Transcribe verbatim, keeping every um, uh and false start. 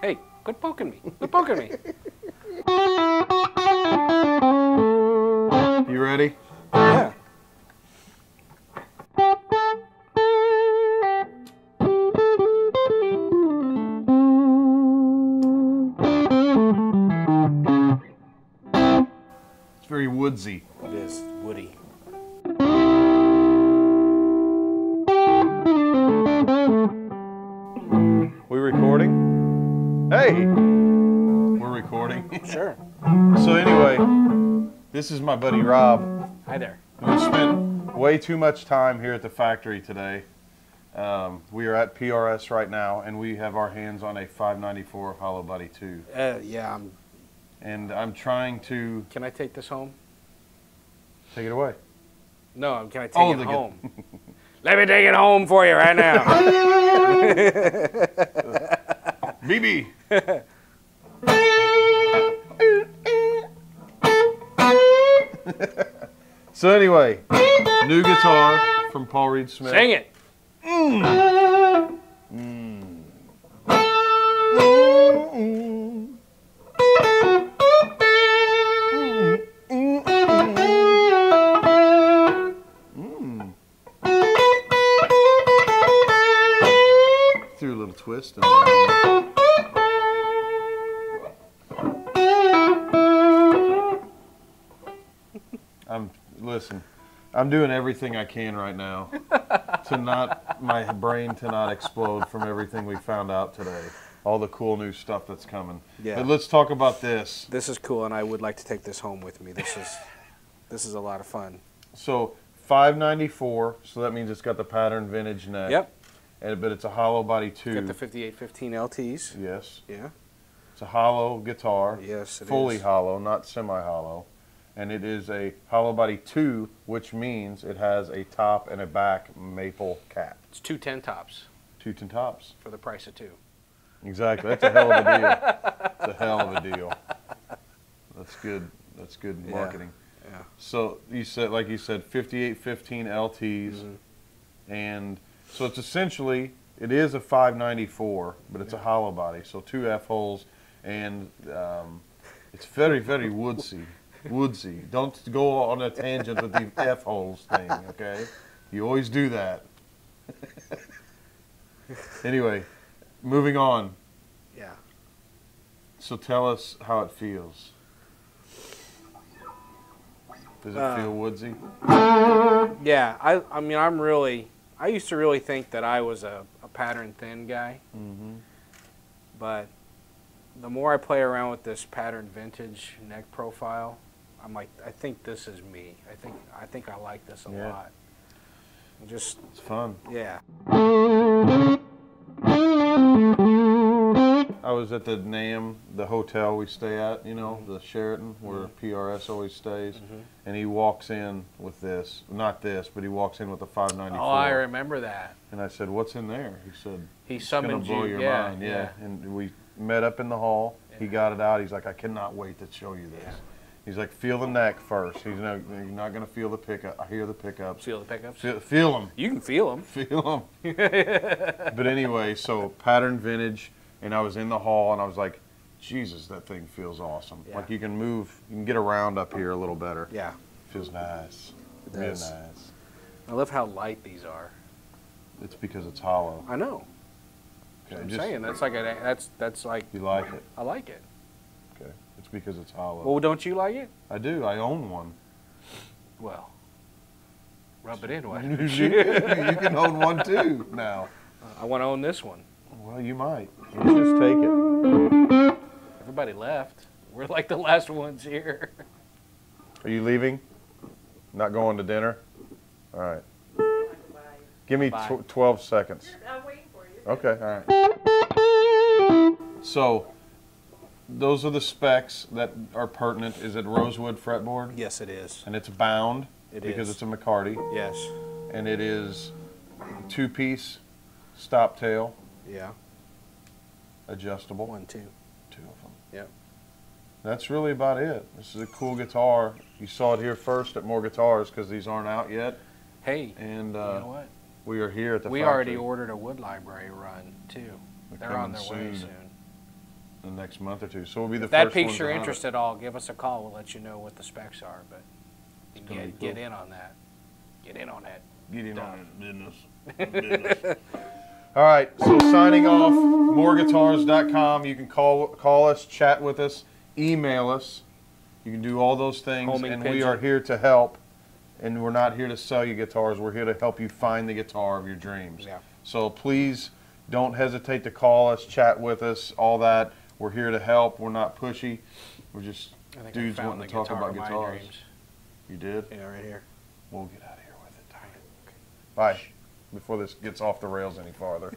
Hey, quit poking me. Quit poking me. You ready? Yeah. It's very woodsy. It is woody. We recording? Hey! We're recording. Sure. So anyway, this is my buddy Rob. Hi there. We spent way too much time here at the factory today. Um, we are at P R S right now, and we have our hands on a five ninety-four Hollowbody two. Uh, yeah. I'm... And I'm trying to... Can I take this home? Take it away. No, can I take oh, it home? Good... Let me take it home for you right now. B B. So anyway, new guitar from Paul Reed Smith. Sing it. Mm. Mm. Threw a little twist in there. I'm listen. I'm doing everything I can right now to not my brain to not explode from everything we found out today. All the cool new stuff that's coming. Yeah. But let's talk about this. This is cool, and I would like to take this home with me. This is this is a lot of fun. So five ninety-four. So that means it's got the pattern vintage neck. Yep. And but it's a Hollowbody two. Got the fifty-eight fifteen L Ts. Yes. Yeah. It's a hollow guitar. Yes. It fully is. Hollow, not semi-hollow. And it is a Hollowbody two, which means it has a top and a back maple cap. It's two ten tops. Two ten tops. For the price of two. Exactly. That's a hell of a deal. It's a hell of a deal. That's good. That's good marketing. Yeah. Yeah. So you said, like you said, fifty-eight fifteen L Ts, mm-hmm. and so it's essentially it is a five ninety-four, but it's yeah. a Hollowbody, so two F holes, and um, it's very very woodsy. Woodsy. Don't go on a tangent with the F holes thing, okay? You always do that. Anyway, moving on. Yeah. So tell us how it feels. Does it uh, feel woodsy? Yeah, I, I mean, I'm really, I used to really think that I was a, a pattern thin guy. Mm-hmm. But the more I play around with this pattern vintage neck profile, I'm like, I think this is me. I think I think I like this a yeah. lot. And just it's fun. Yeah. I was at the NAMM, the hotel we stay at, you know, mm-hmm. the Sheraton, where mm-hmm. P R S always stays, mm-hmm. and he walks in with this, not this, but he walks in with the five ninety-four. Oh, I remember that. And I said, "What's in there?" He said, "He summoned you." It's gonna blow your yeah, mind. Yeah. yeah. And we met up in the hall. Yeah. He got it out. He's like, "I cannot wait to show you this." Yeah. He's like, "Feel the neck first." He's not, you're not going to feel the pickup. I hear the pickups. Feel the pickups? Feel, feel them. You can feel them. Feel them. But anyway, so pattern vintage, and I was in the hall, and I was like, Jesus, that thing feels awesome. Yeah. Like you can move, you can get around up here a little better. Yeah. Feels nice. It does. Feels nice. I love how light these are. It's because it's hollow. I know. Okay, I'm just saying that's like a, that's that's like you like it. I like it. Okay, it's because it's hollow. Well, don't you like it? I do. I own one. Well, rub it in, why don't you? You can own one too now. I want to own this one. Well, you might. Let's just take it. Everybody left. We're like the last ones here. Are you leaving? Not going to dinner? All right. Give me tw twelve seconds. Okay, all right. So, those are the specs that are pertinent. Is it rosewood fretboard? Yes, it is. And it's bound? It because is. Because it's a McCarty? Yes. And it is two-piece stop tail? Yeah. Adjustable? One, two. Two of them. Yep. That's really about it. This is a cool guitar. You saw it here first at More Guitars because these aren't out yet. Hey, and, uh, you know what? We are here at the factory. We already ordered a Wood Library run, too. They're on their way soon. the next month or two. So we'll be the if first that piques your interest it. at all, give us a call. We'll let you know what the specs are. But you can get, cool. get in on that. Get in on that. Get in Done. on that business. business. All right. So signing off. more guitars dot com. You can call call us, chat with us, email us. You can do all those things, Homing and pigeon. we are here to help. And we're not here to sell you guitars. We're here to help you find the guitar of your dreams. Yeah. So please don't hesitate to call us, chat with us, all that. We're here to help. We're not pushy. We're just dudes wanting to talk about guitars. You did? Yeah, right here. We'll get out of here with it. Darn it. Okay. Bye. Before this gets off the rails any farther.